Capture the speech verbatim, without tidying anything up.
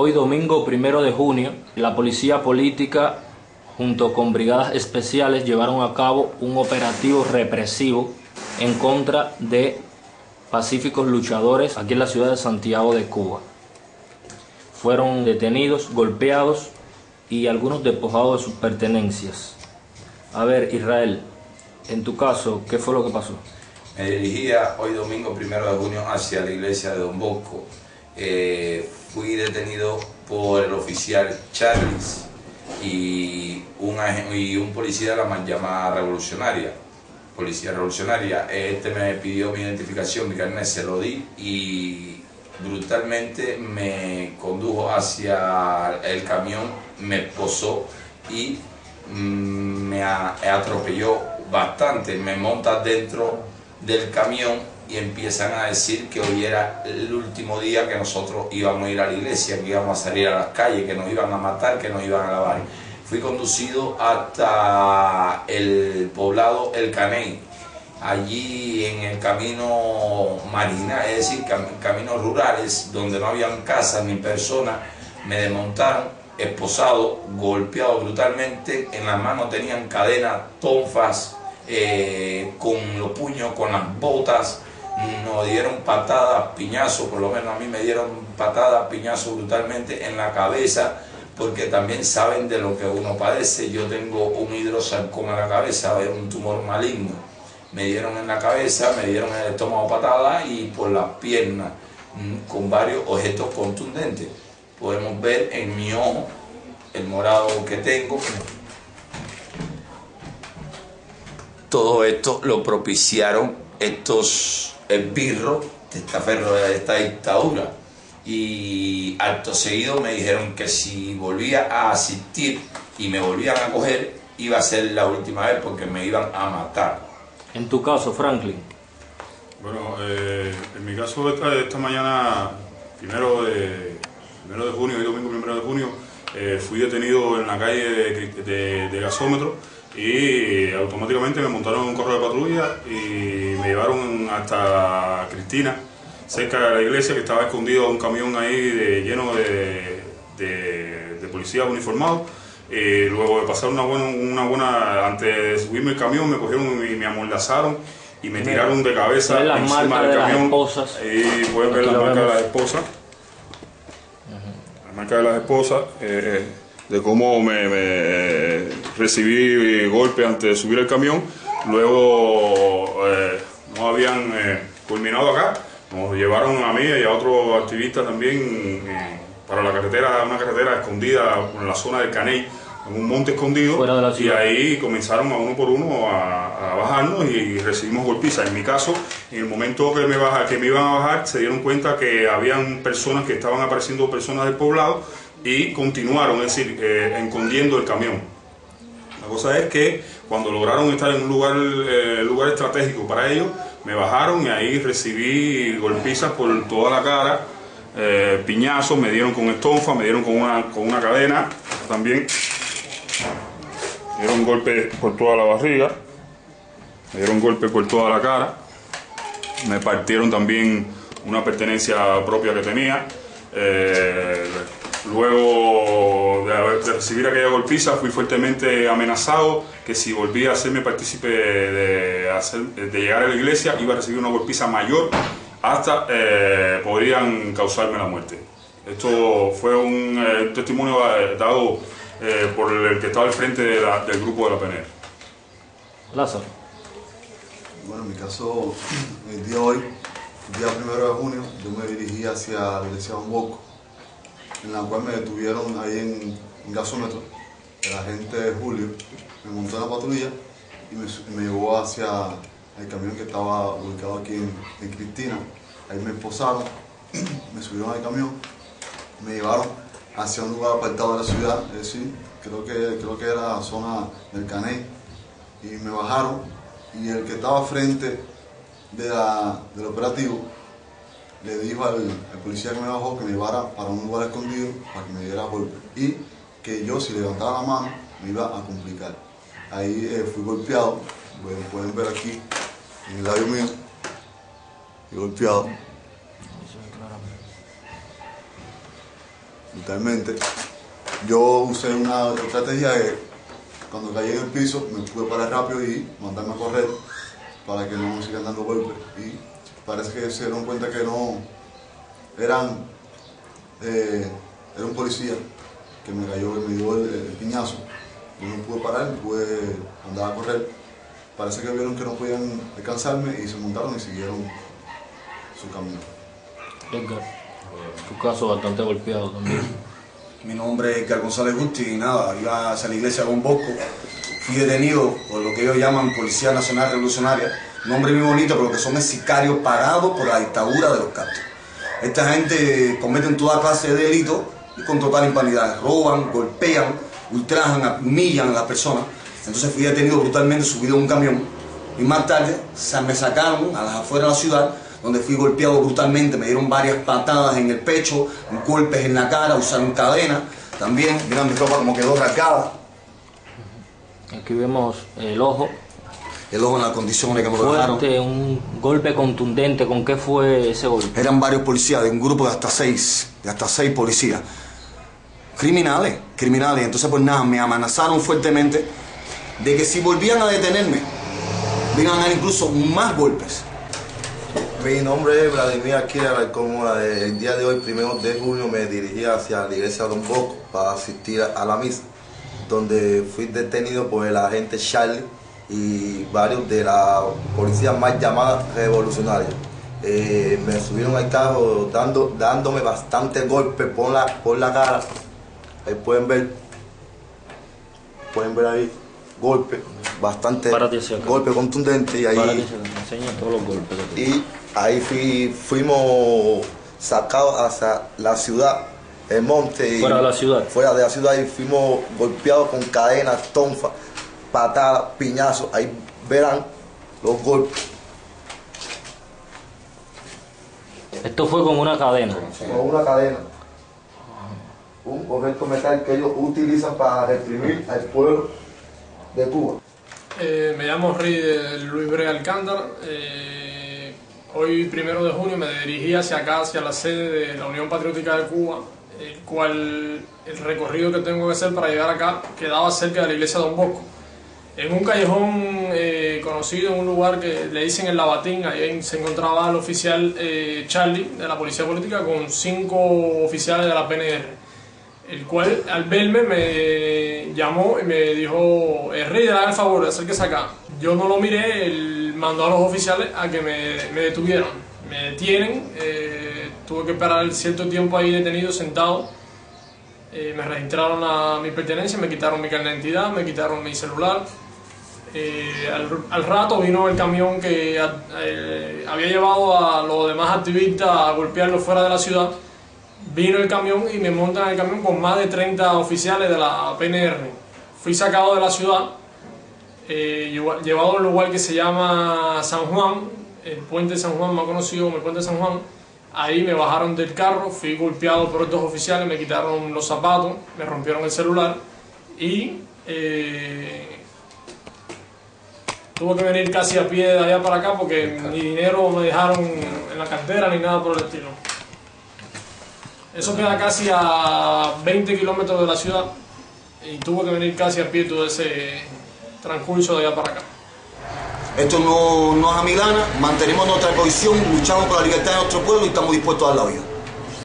Hoy domingo primero de junio, la policía política junto con brigadas especiales llevaron a cabo un operativo represivo en contra de pacíficos luchadores aquí en la ciudad de Santiago de Cuba. Fueron detenidos, golpeados y algunos despojados de sus pertenencias. A ver, Israel, en tu caso, ¿qué fue lo que pasó? Me dirigía hoy domingo primero de junio hacia la iglesia de Don Bosco. Eh, fui detenido por el oficial Charles y un, y un policía de la mal llamada revolucionaria. Policía revolucionaria, este me pidió mi identificación, mi carnet, se lo di y brutalmente me condujo hacia el camión, me posó y me atropelló bastante. Me monta dentro del camión y empiezan a decir que hoy era el último día que nosotros íbamos a ir a la iglesia, que íbamos a salir a las calles, que nos iban a matar, que nos iban a lavar. Fui conducido hasta el poblado El Caney. Allí en el camino marginal, es decir, cam caminos rurales, donde no habían casas ni personas, me desmontaron, esposado, golpeado brutalmente. En las manos tenían cadenas, tonfas, eh, con los puños, con las botas. Nos dieron patadas, piñazos, por lo menos a mí me dieron patadas, piñazos brutalmente en la cabeza, porque también saben de lo que uno padece. Yo tengo un hidrosarcoma en la cabeza, un tumor maligno. Me dieron en la cabeza, me dieron en el estómago patada y por las piernas, con varios objetos contundentes. Podemos ver en mi ojo el morado que tengo. Todo esto lo propiciaron estos esbirros de esta, de esta dictadura. Y acto seguido me dijeron que si volvía a asistir y me volvían a coger, iba a ser la última vez porque me iban a matar. En tu caso, Franklin. Bueno, eh, en mi caso esta, esta mañana, primero de, primero de junio, hoy domingo primero de junio, eh, fui detenido en la calle de, de, de Gasómetro y automáticamente me montaron en un carro de patrulla y me llevaron hasta Cristina, cerca de la iglesia, que estaba escondido un camión ahí de, lleno de, de, de policías uniformados. Eh, luego de pasar una buena, una buena, antes de subirme el camión, me cogieron y me amordazaron y me tiraron de cabeza encima del camión. Ahí pueden ver la marca de las esposas, la marca de las esposas, eh, de cómo me, me recibí golpes antes de subir el camión. Luego eh, no habían eh, culminado acá. Nos llevaron a mí y a otro activista también eh, para la carretera, una carretera escondida en la zona del Caney, en un monte escondido, y ahí comenzaron a uno por uno a, a bajarnos y recibimos golpizas. En mi caso, en el momento que me, baja, que me iban a bajar, se dieron cuenta que habían personas que estaban apareciendo, personas del poblado, y continuaron, es decir, eh, escondiendo el camión. La cosa es que cuando lograron estar en un lugar, eh, lugar estratégico para ellos, me bajaron y ahí recibí golpizas por toda la cara, eh, piñazos, me dieron con estonfa, me dieron con una, con una cadena, también me dieron golpes por toda la barriga, me dieron golpes por toda la cara, me partieron también una pertenencia propia que tenía. Eh, Luego de recibir aquella golpiza fui fuertemente amenazado que si volvía a hacerme partícipe de, hacer, de llegar a la iglesia iba a recibir una golpiza mayor hasta eh, podrían causarme la muerte. Esto fue un eh, testimonio dado eh, por el que estaba al frente de la, del grupo de la P N R. Lázaro. Bueno, en mi caso, el día de hoy, el día primero de junio, yo me dirigí hacia la iglesia de Don Bosco, en la cual me detuvieron ahí en, en Gasómetro. El agente Julio me montó en la patrulla y me, me llevó hacia el camión que estaba ubicado aquí en, en Cristina. Ahí me esposaron, me subieron al camión, me llevaron hacia un lugar apartado de la ciudad, es decir, creo que, creo que era la zona del Caney, y me bajaron, y el que estaba frente de la, del operativo le dijo al, al policía que me bajó que me llevara para un lugar escondido para que me diera golpe y que yo, si levantaba la mano, me iba a complicar. Ahí eh, fui golpeado, pueden, pueden ver aquí en el labio mío, fui golpeado. brutalmente. Yo usé una estrategia de cuando caí en el piso me pude parar rápido y mandarme a correr para que no me sigan dando golpes. Y parece que se dieron cuenta que no eran eh, era un policía que me cayó, me dio el, el piñazo. Yo no pude parar, pude andar a correr. Parece que vieron que no podían alcanzarme y se montaron y siguieron su camino. Edgar, tu caso bastante golpeado también. Mi nombre es Edgar González Gusti y nada, iba hacia la iglesia Don Bosco. Fui detenido por lo que ellos llaman Policía Nacional Revolucionaria. Nombre muy bonito, pero que son sicarios pagados por la dictadura de los Castro. Esta gente cometen toda clase de delitos y con total impunidad. Roban, golpean, ultrajan, humillan a las personas. Entonces fui detenido brutalmente, subido a un camión y más tarde se me sacaron a las afueras de la ciudad, donde fui golpeado brutalmente, me dieron varias patadas en el pecho, golpes en la cara, usaron cadena también. Mira mi ropa como quedó rasgada. Aquí vemos el ojo. El ojo en las condiciones que me lo dejaron. Un golpe contundente, ¿con qué fue ese golpe? Eran varios policías, de un grupo de hasta seis, de hasta seis policías. Criminales, criminales. Entonces pues nada, me amenazaron fuertemente de que si volvían a detenerme, me iban a dar incluso más golpes. Mi nombre es Vladimir Aquila, como el día de hoy, primero de junio, me dirigía hacia la iglesia Don Bosco para asistir a la misa, donde fui detenido por el agente Charlie y varios de la policía más llamada revolucionaria. Eh, me subieron al carro dando, dándome bastantes golpes por la, por la cara. Ahí pueden ver, pueden ver ahí. Golpe, bastante golpe contundente y ahí, todos los golpes y ahí fui, fuimos sacados hacia la ciudad, el monte, fuera de la ciudad, fuera de la ciudad y fuimos golpeados con cadenas, tonfas, patadas, piñazos, ahí verán los golpes. Esto fue con una cadena. Con una cadena. Un objeto metal que ellos utilizan para reprimir al pueblo de Cuba. Eh, me llamo Luis Brea Alcántara. Eh, hoy, primero de junio, me dirigí hacia acá, hacia la sede de la Unión Patriótica de Cuba, el cual el recorrido que tengo que hacer para llegar acá quedaba cerca de la iglesia Don Bosco, en un callejón eh, conocido, en un lugar que le dicen el Labatín. Ahí se encontraba el oficial eh, Charlie de la Policía Política con cinco oficiales de la P N R. El cual al verme me llamó y me dijo: Rey, dale el favor de acérquese acá. Yo no lo miré, él mandó a los oficiales a que me, me detuvieran. Me detienen, eh, tuve que esperar cierto tiempo ahí detenido, sentado. Eh, me registraron a mi pertenencia, me quitaron mi carnet de identidad, me quitaron mi celular. Eh, al, al rato vino el camión que a, eh, había llevado a los demás activistas a golpearlos fuera de la ciudad. Vino el camión y me montan en el camión con más de treinta oficiales de la P N R. Fui sacado de la ciudad, eh, llevado a un lugar que se llama San Juan, el Puente San Juan, más conocido como el Puente San Juan. Ahí me bajaron del carro, fui golpeado por estos oficiales, me quitaron los zapatos, me rompieron el celular y eh, tuve que venir casi a pie de allá para acá porque ni dinero me dejaron en la cartera ni nada por el estilo. Eso queda casi a veinte kilómetros de la ciudad y tuvo que venir casi a pie todo ese transcurso de allá para acá. Esto no, no es amilana, mantenemos nuestra posición, luchamos por la libertad de nuestro pueblo y estamos dispuestos a dar la vida.